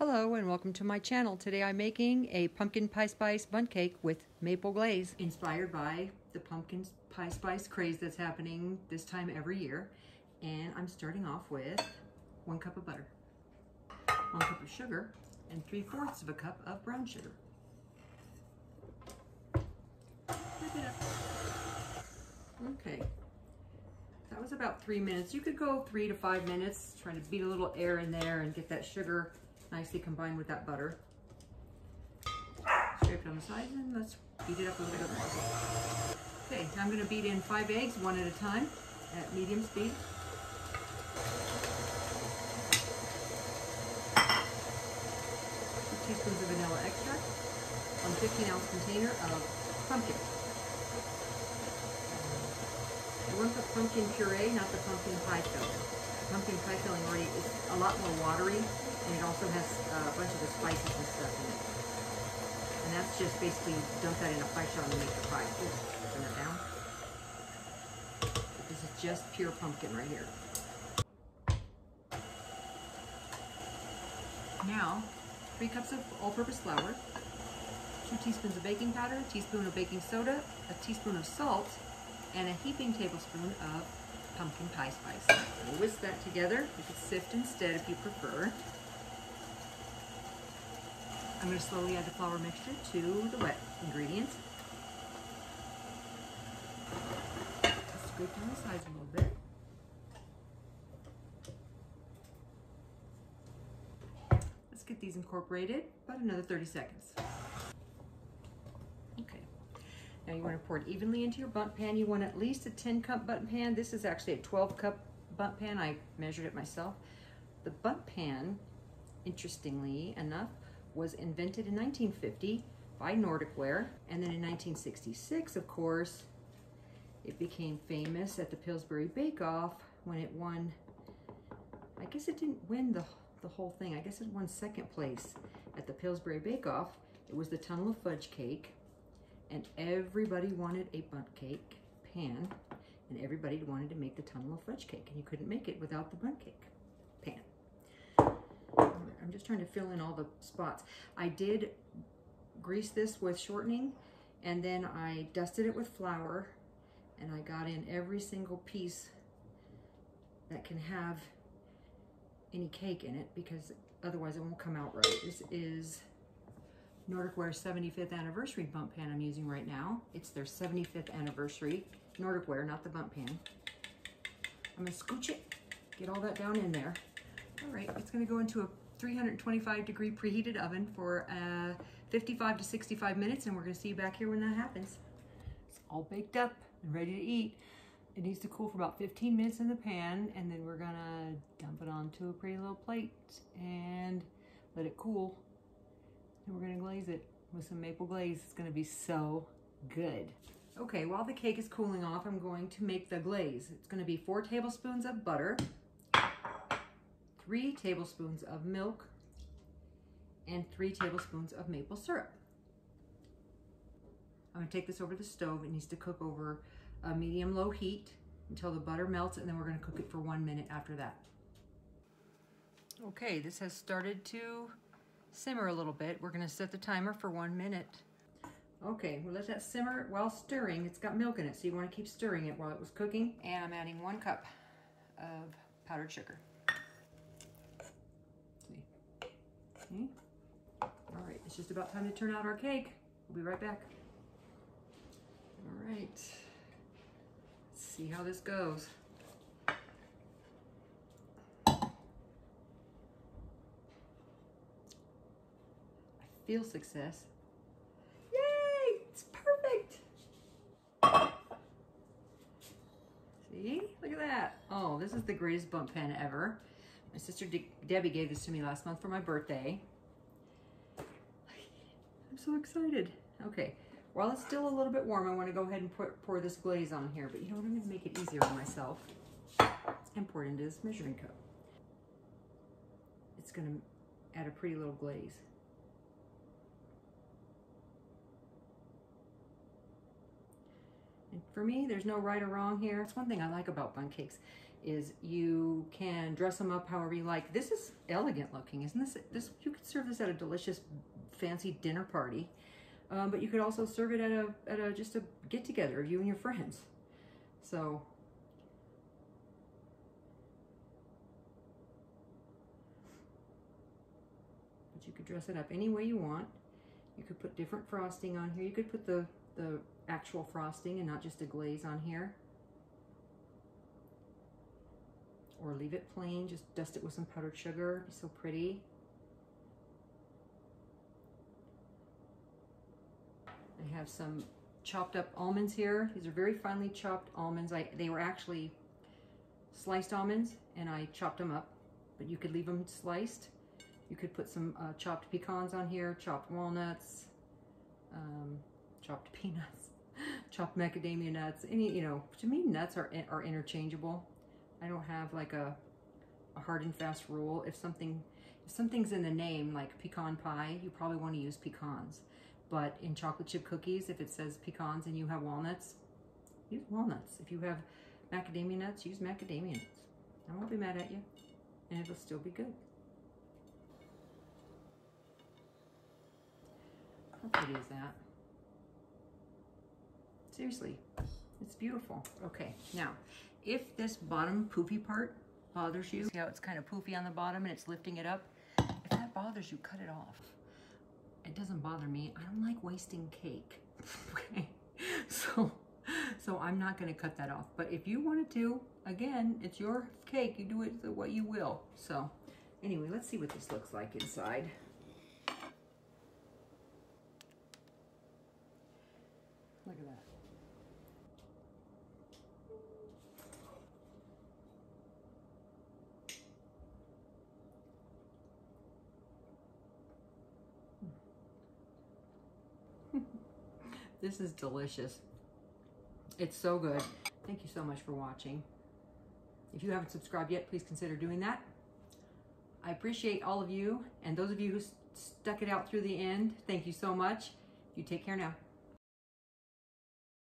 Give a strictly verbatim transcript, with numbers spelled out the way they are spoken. Hello and welcome to my channel. Today I'm making a pumpkin pie spice bundt cake with maple glaze, inspired by the pumpkin pie spice craze that's happening this time every year. And I'm starting off with one cup of butter, one cup of sugar, and three fourths of a cup of brown sugar. Whip it up. Okay, that was about three minutes. You could go three to five minutes, trying to beat a little air in there and get that sugar nicely combined with that butter. Scrape it on the side and let's beat it up a little bit more. Okay, now I'm going to beat in five eggs, one at a time, at medium speed. Two teaspoons of vanilla extract on a fifteen ounce container of pumpkin. I want the pumpkin puree, not the pumpkin pie filling. The pumpkin pie filling already is a lot more watery. And it also has uh, a bunch of the spices and stuff in it. And that's just basically dump that in a pie shell and make the pie. Ooh, turn it down. This is just pure pumpkin right here. Now, three cups of all-purpose flour, two teaspoons of baking powder, a teaspoon of baking soda, a teaspoon of salt, and a heaping tablespoon of pumpkin pie spice. We'll whisk that together. You can sift instead if you prefer. I'm going to slowly add the flour mixture to the wet ingredients. Scrape down the sides a little bit. Let's get these incorporated, about another thirty seconds. Okay, now you want to pour it evenly into your bundt pan. You want at least a ten cup bundt pan. This is actually a twelve cup bundt pan. I measured it myself. The bundt pan, interestingly enough, was invented in nineteen fifty by Nordic Ware, and then in nineteen sixty-six, of course, it became famous at the Pillsbury Bake Off when it won. I guess it didn't win the, the whole thing. I guess it won second place at the Pillsbury Bake Off. It was the Tunnel of Fudge Cake, and everybody wanted a bundt cake pan, and everybody wanted to make the Tunnel of Fudge Cake, and you couldn't make it without the bundt cake pan. I'm just trying to fill in all the spots. I did grease this with shortening, and then I dusted it with flour, and I got in every single piece that can have any cake in it, because otherwise it won't come out right. This is Nordic Ware's seventy-fifth anniversary bundt pan I'm using right now. It's their seventy-fifth anniversary. Nordic Ware, not the bundt pan. I'm gonna scooch it, get all that down in there. All right, it's gonna go into a three hundred twenty-five degree preheated oven for uh, fifty-five to sixty-five minutes, and we're gonna see you back here when that happens. It's all baked up and ready to eat. It needs to cool for about fifteen minutes in the pan, and then we're gonna dump it onto a pretty little plate and let it cool. And we're gonna glaze it with some maple glaze. It's gonna be so good. Okay, while the cake is cooling off, I'm going to make the glaze. It's gonna be four tablespoons of butter, three tablespoons of milk, and three tablespoons of maple syrup. I'm gonna take this over the stove. It needs to cook over a medium-low heat until the butter melts, and then we're gonna cook it for one minute after that. Okay, this has started to simmer a little bit. We're gonna set the timer for one minute. Okay, we'll let that simmer while stirring. It's got milk in it, so you wanna keep stirring it while it was cooking. And I'm adding one cup of powdered sugar. All right, it's just about time to turn out our cake. We'll be right back. All right, let's see how this goes. I feel success. Yay, it's perfect. See, look at that. Oh, this is the greatest bundt pan ever. My sister De Debbie gave this to me last month for my birthday. I'm so excited. Okay, while it's still a little bit warm, I want to go ahead and put, pour this glaze on here, but you know what, I'm going to make it easier on myself and pour it into this measuring cup. It's going to add a pretty little glaze. In For me, there's no right or wrong here. That's one thing I like about Bundt cakes, is you can dress them up however you like. This is elegant looking, isn't this? This you could serve this at a delicious, fancy dinner party, um, but you could also serve it at a at a just a get together of you and your friends. So. You could dress it up any way you want. You could put different frosting on here. You could put the, the actual frosting and not just a glaze on here. Or leave it plain, just dust it with some powdered sugar. It'd be so pretty. I have some chopped up almonds here. These are very finely chopped almonds. I, they were actually sliced almonds and I chopped them up, but you could leave them sliced. You could put some uh, chopped pecans on here, chopped walnuts, um, chopped peanuts, chopped macadamia nuts. Any, you know, to me, nuts are are interchangeable. I don't have like a, a hard and fast rule. If something, if something's in the name, like pecan pie, you probably want to use pecans. But in chocolate chip cookies, if it says pecans and you have walnuts, use walnuts. If you have macadamia nuts, use macadamia nuts. I won't be mad at you, and it'll still be good. How pretty is that? Seriously, it's beautiful. Okay, now, if this bottom poofy part bothers you, see how it's kind of poofy on the bottom and it's lifting it up? If that bothers you, cut it off. It doesn't bother me. I don't like wasting cake. Okay, so, so I'm not gonna cut that off. But if you wanted to, again, it's your cake. You do it what you will. So, anyway, let's see what this looks like inside. Look at that. This is delicious. It's so good. Thank you so much for watching. If you haven't subscribed yet, please consider doing that. I appreciate all of you, and those of you who stuck it out through the end, thank you so much. You take care now.